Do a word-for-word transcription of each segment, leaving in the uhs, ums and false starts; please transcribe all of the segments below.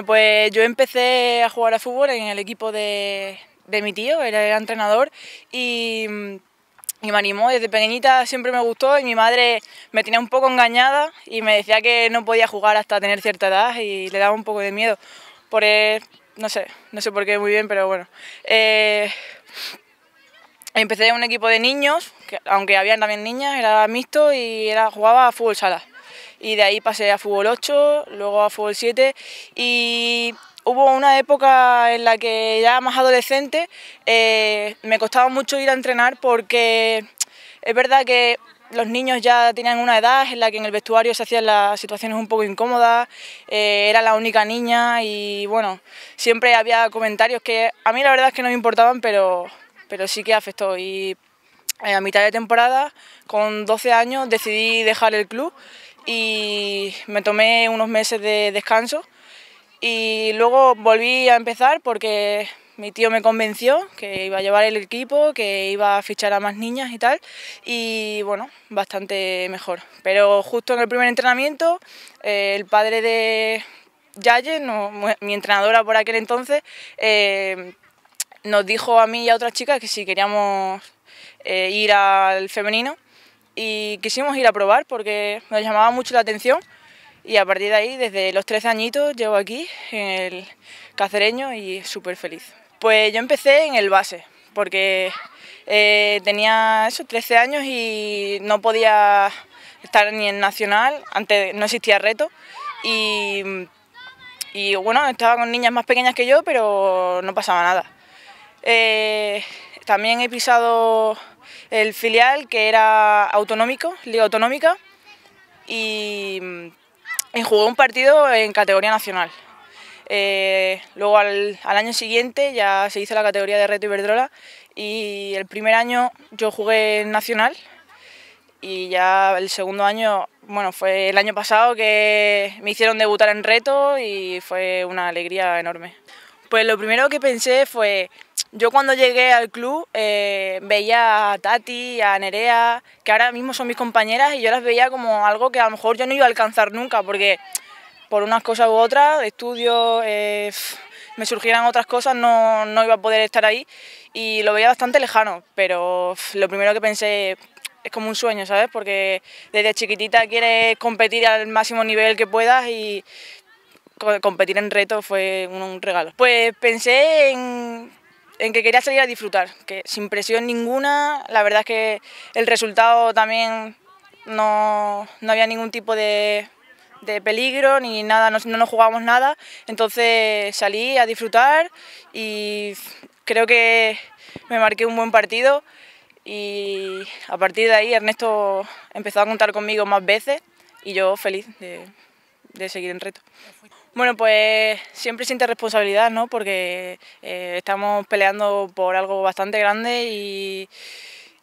Bueno, pues yo empecé a jugar a fútbol en el equipo de, de mi tío, era entrenador, y, y me animó. Desde pequeñita siempre me gustó y mi madre me tenía un poco engañada y me decía que no podía jugar hasta tener cierta edad y le daba un poco de miedo. Por él, no sé, no sé por qué muy bien, pero bueno. Eh, empecé en un equipo de niños, que, aunque habían también niñas, era mixto y era, jugaba a fútbol sala. Y de ahí pasé a fútbol ocho, luego a fútbol siete y hubo una época en la que ya más adolescente eh, me costaba mucho ir a entrenar porque es verdad que los niños ya tenían una edad en la que en el vestuario se hacían las situaciones un poco incómodas, eh, era la única niña y bueno, siempre había comentarios que a mí la verdad es que no me importaban, pero, pero sí que afectó. Y eh, a mitad de temporada, con doce años, decidí dejar el club y me tomé unos meses de descanso y luego volví a empezar porque mi tío me convenció que iba a llevar el equipo, que iba a fichar a más niñas y tal, y bueno, bastante mejor. Pero justo en el primer entrenamiento, eh, el padre de Yaye, no, mi entrenadora por aquel entonces, eh, nos dijo a mí y a otras chicas que si queríamos eh, ir al femenino, y quisimos ir a probar porque nos llamaba mucho la atención y a partir de ahí, desde los trece añitos, llevo aquí en el Cacereño y súper feliz. Pues yo empecé en el base porque eh, tenía eso, trece años y no podía estar ni en nacional, antes no existía Reto y, y bueno, estaba con niñas más pequeñas que yo pero no pasaba nada. Eh, También he pisado el filial que era autonómico, Liga Autonómica, y, y jugué un partido en categoría nacional. Eh, luego al, al año siguiente ya se hizo la categoría de Reto Iberdrola y el primer año yo jugué en nacional y ya el segundo año, bueno, fue el año pasado que me hicieron debutar en Reto y fue una alegría enorme. Pues lo primero que pensé fue... Yo cuando llegué al club eh, veía a Tati, a Nerea, que ahora mismo son mis compañeras, y yo las veía como algo que a lo mejor yo no iba a alcanzar nunca, porque por unas cosas u otras, estudios, eh, me surgieran otras cosas, no, no iba a poder estar ahí, y lo veía bastante lejano, pero lo primero que pensé es como un sueño, ¿sabes? Porque desde chiquitita quieres competir al máximo nivel que puedas y competir en Reto fue un, un regalo. Pues pensé en... en que quería salir a disfrutar, que sin presión ninguna, la verdad es que el resultado también no, no había ningún tipo de, de peligro ni nada, no, no nos jugábamos nada, entonces salí a disfrutar y creo que me marqué un buen partido y a partir de ahí Ernesto empezó a contar conmigo más veces y yo feliz de, de seguir en Reto. Bueno, pues siempre siente responsabilidad, ¿no? Porque eh, estamos peleando por algo bastante grande y,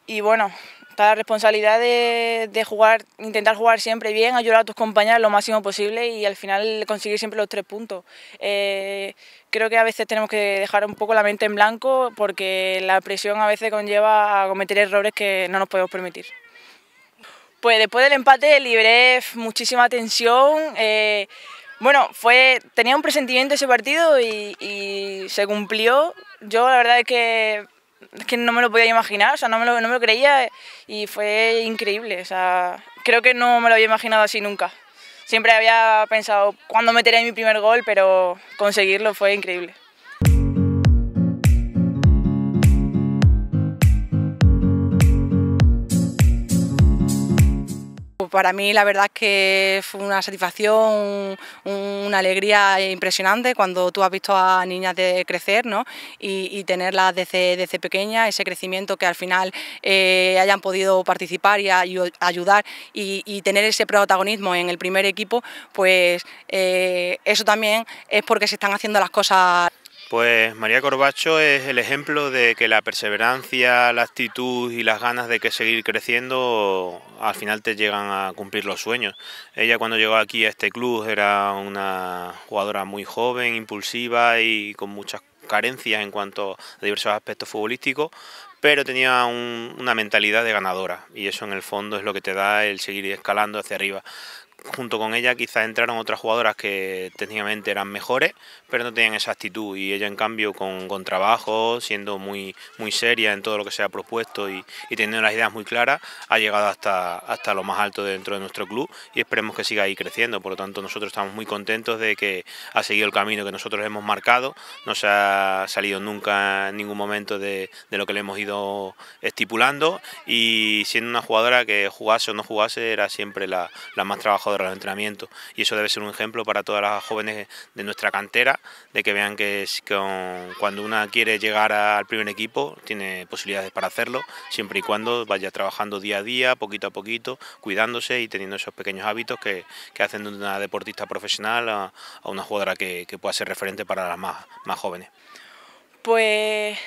y bueno, está la responsabilidad de, de jugar, intentar jugar siempre bien, ayudar a tus compañeras lo máximo posible y al final conseguir siempre los tres puntos. Eh, creo que a veces tenemos que dejar un poco la mente en blanco porque la presión a veces conlleva a cometer errores que no nos podemos permitir. Pues después del empate liberé muchísima tensión. Eh, Bueno, fue, tenía un presentimiento ese partido y, y se cumplió. Yo la verdad es que, es que no me lo podía imaginar, o sea, no me lo, no me lo creía y fue increíble. O sea, creo que no me lo había imaginado así nunca. Siempre había pensado cuándo meteré mi primer gol, pero conseguirlo fue increíble. Para mí la verdad es que fue una satisfacción, una alegría impresionante cuando tú has visto a niñas de crecer, ¿no? y, y tenerlas desde, desde pequeña, ese crecimiento que al final eh, hayan podido participar y ayudar y, y tener ese protagonismo en el primer equipo, pues eh, eso también es porque se están haciendo las cosas. Pues María Corbacho es el ejemplo de que la perseverancia, la actitud y las ganas de que seguir creciendo al final te llegan a cumplir los sueños. Ella cuando llegó aquí a este club era una jugadora muy joven, impulsiva y con muchas carencias en cuanto a diversos aspectos futbolísticos, pero tenía un, una mentalidad de ganadora y eso en el fondo es lo que te da el seguir escalando hacia arriba. junto con ella quizás entraron otras jugadoras que técnicamente eran mejores, pero no tenían esa actitud, y ella en cambio con, con trabajo, siendo muy, muy seria en todo lo que se ha propuesto y, y teniendo las ideas muy claras, ha llegado hasta, hasta lo más alto dentro de nuestro club, y esperemos que siga ahí creciendo. Por lo tanto, nosotros estamos muy contentos de que ha seguido el camino que nosotros hemos marcado, no se ha salido nunca en ningún momento de, de lo que le hemos ido estipulando, y siendo una jugadora que jugase o no jugase era siempre la, la más trabajadora de los entrenamientos, y eso debe ser un ejemplo para todas las jóvenes de nuestra cantera, de que vean que es con, cuando una quiere llegar al primer equipo tiene posibilidades para hacerlo, siempre y cuando vaya trabajando día a día, poquito a poquito, cuidándose y teniendo esos pequeños hábitos que, que hacen de una deportista profesional a, a una jugadora que, que pueda ser referente para las más, más jóvenes. Pues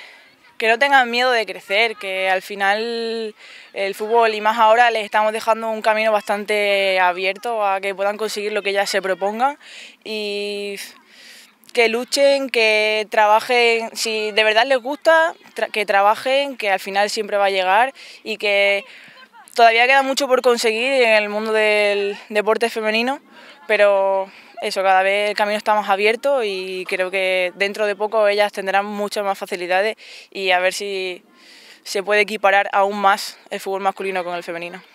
que no tengan miedo de crecer, que al final el fútbol, y más ahora, les estamos dejando un camino bastante abierto a que puedan conseguir lo que ellas se propongan, y que luchen, que trabajen, si de verdad les gusta, tra- que trabajen, que al final siempre va a llegar, y que todavía queda mucho por conseguir en el mundo del deporte femenino, pero eso, cada vez el camino está más abierto y creo que dentro de poco ellas tendrán muchas más facilidades, y a ver si se puede equiparar aún más el fútbol masculino con el femenino.